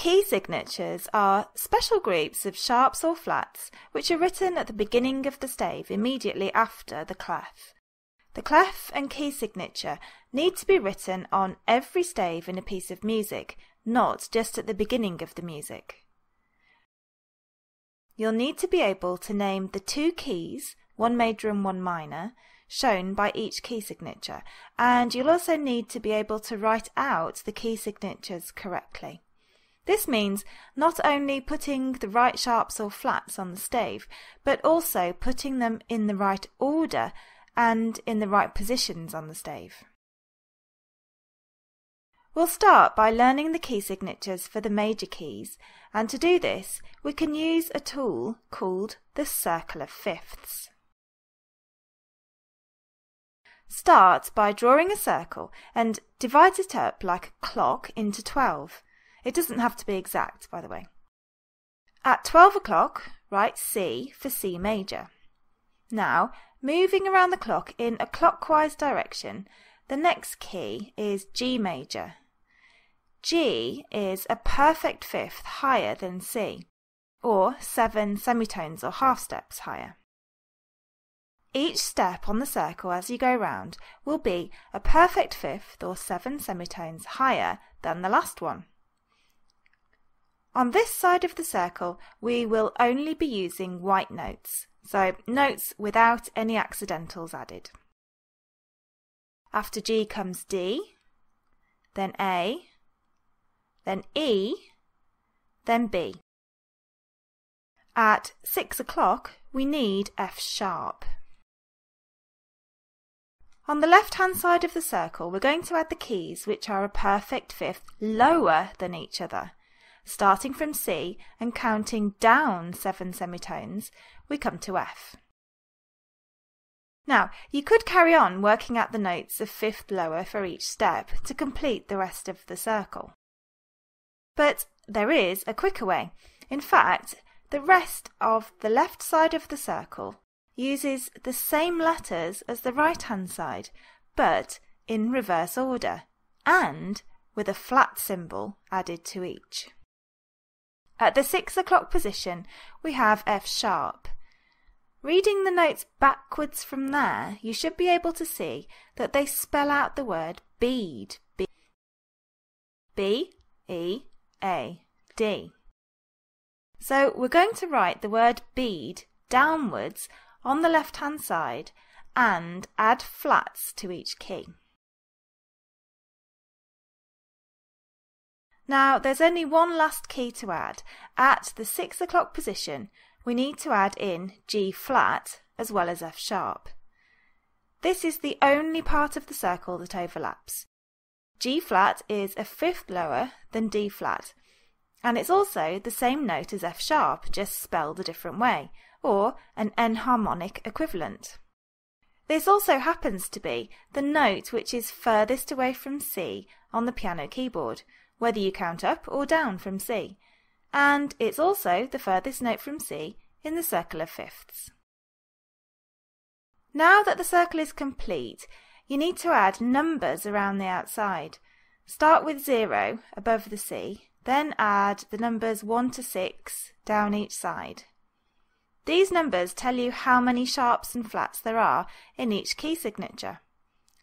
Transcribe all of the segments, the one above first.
Key signatures are special groups of sharps or flats which are written at the beginning of the stave immediately after the clef. The clef and key signature need to be written on every stave in a piece of music, not just at the beginning of the music. You'll need to be able to name the two keys, one major and one minor, shown by each key signature, and you'll also need to be able to write out the key signatures correctly. This means not only putting the right sharps or flats on the stave, but also putting them in the right order and in the right positions on the stave. We'll start by learning the key signatures for the major keys, and to do this we can use a tool called the circle of fifths. Start by drawing a circle and divide it up like a clock into 12. It doesn't have to be exact, by the way. At 12 o'clock, write C for C major. Now, moving around the clock in a clockwise direction, the next key is G major. G is a perfect fifth higher than C, or 7 semitones or half steps higher. Each step on the circle as you go round will be a perfect fifth or 7 semitones higher than the last one. On this side of the circle we will only be using white notes, so notes without any accidentals added. After G comes D, then A, then E, then B. At 6 o'clock we need F sharp. On the left-hand side of the circle, we're going to add the keys which are a perfect fifth lower than each other. Starting from C and counting down 7 semitones, we come to F. Now, you could carry on working out the notes of fifth lower for each step to complete the rest of the circle. But there is a quicker way. In fact, the rest of the left side of the circle uses the same letters as the right-hand side, but in reverse order, and with a flat symbol added to each. At the 6 o'clock position, we have F sharp. Reading the notes backwards from there, you should be able to see that they spell out the word bead. B-E-A-D. So we're going to write the word bead downwards on the left-hand side and add flats to each key. Now there's only one last key to add. At the 6 o'clock position we need to add in G flat as well as F sharp. This is the only part of the circle that overlaps. G flat is a fifth lower than D flat, and it's also the same note as F sharp, just spelled a different way, or an enharmonic equivalent. This also happens to be the note which is furthest away from C on the piano keyboard, whether you count up or down from C, and it's also the furthest note from C in the circle of fifths. Now that the circle is complete, you need to add numbers around the outside. Start with 0 above the C, then add the numbers 1 to 6 down each side. These numbers tell you how many sharps and flats there are in each key signature.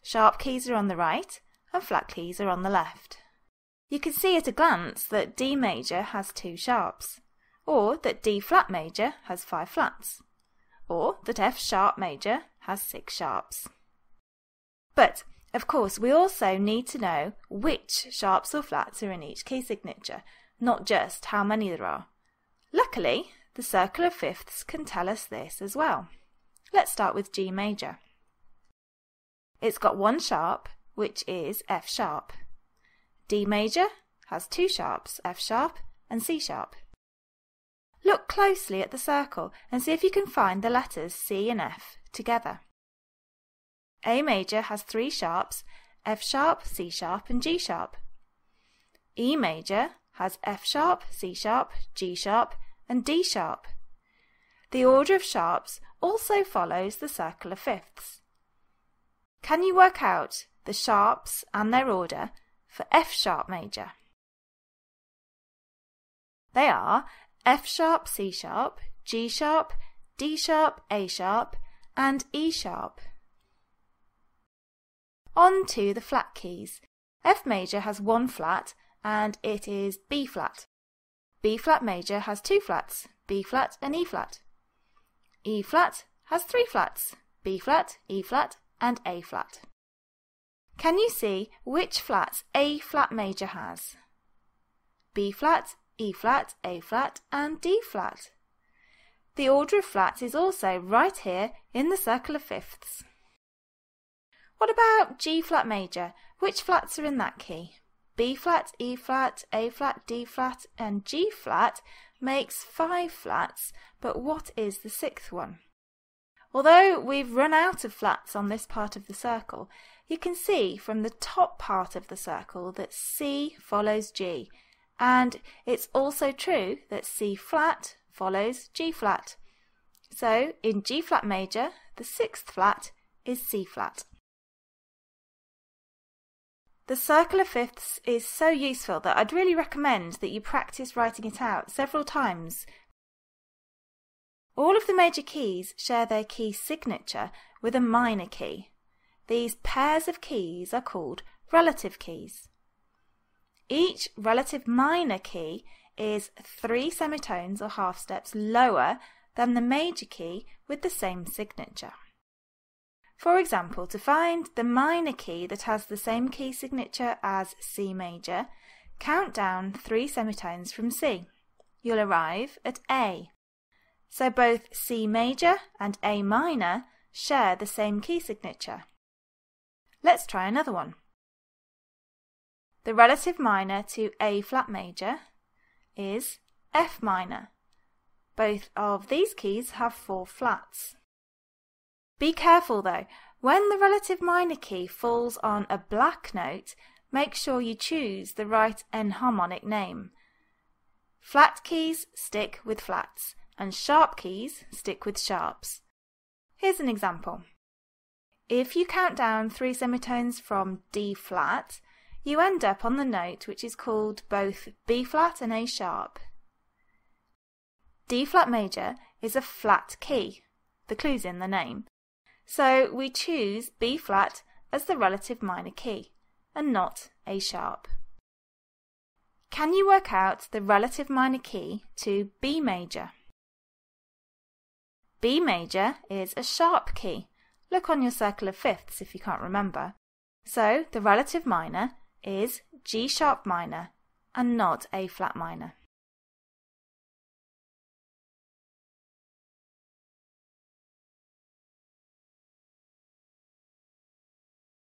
Sharp keys are on the right and flat keys are on the left. You can see at a glance that D major has 2 sharps, or that D flat major has 5 flats, or that F sharp major has 6 sharps. But, of course, we also need to know which sharps or flats are in each key signature, not just how many there are. Luckily, the circle of fifths can tell us this as well. Let's start with G major. It's got 1 sharp, which is F sharp. D major has 2 sharps, F sharp and C sharp. Look closely at the circle and see if you can find the letters C and F together. A major has 3 sharps, F sharp, C sharp and G sharp. E major has F sharp, C sharp, G sharp and D sharp. The order of sharps also follows the circle of fifths. Can you work out the sharps and their order for F sharp major? They are F-sharp, C-sharp, G-sharp, D-sharp, A-sharp, and E-sharp. On to the flat keys. F major has one flat, and it is B flat. B flat major has two flats, B flat and E flat. E flat has three flats, B flat, E flat, and A flat. Can you see which flats A flat major has? B flat, E flat, A flat, and D flat. The order of flats is also right here in the circle of fifths. What about G flat major? Which flats are in that key? B flat, E flat, A flat, D flat, and G flat makes five flats, but what is the sixth one? Although we've run out of flats on this part of the circle, you can see from the top part of the circle that C follows G, and it's also true that C flat follows G flat. So in G flat major, the sixth flat is C flat. The circle of fifths is so useful that I'd really recommend that you practice writing it out several times. All of the major keys share their key signature with a minor key. These pairs of keys are called relative keys. Each relative minor key is three semitones or half steps lower than the major key with the same signature. For example, to find the minor key that has the same key signature as C major, count down three semitones from C. You'll arrive at A. So both C major and A minor share the same key signature. Let's try another one. The relative minor to A flat major is F minor. Both of these keys have four flats. Be careful though, when the relative minor key falls on a black note, make sure you choose the right enharmonic name. Flat keys stick with flats, and sharp keys stick with sharps. Here's an example. If you count down three semitones from D flat, you end up on the note which is called both B flat and A sharp. D flat major is a flat key, the clue's in the name. So we choose B flat as the relative minor key, and not A sharp. Can you work out the relative minor key to B major? B major is a sharp key. Look on your circle of fifths if you can't remember. So the relative minor is G sharp minor, and not A flat minor.